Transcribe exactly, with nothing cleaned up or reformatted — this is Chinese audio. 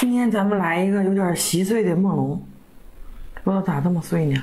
今天咱们来一个有点稀碎的梦龙，不知道咋这么碎呢。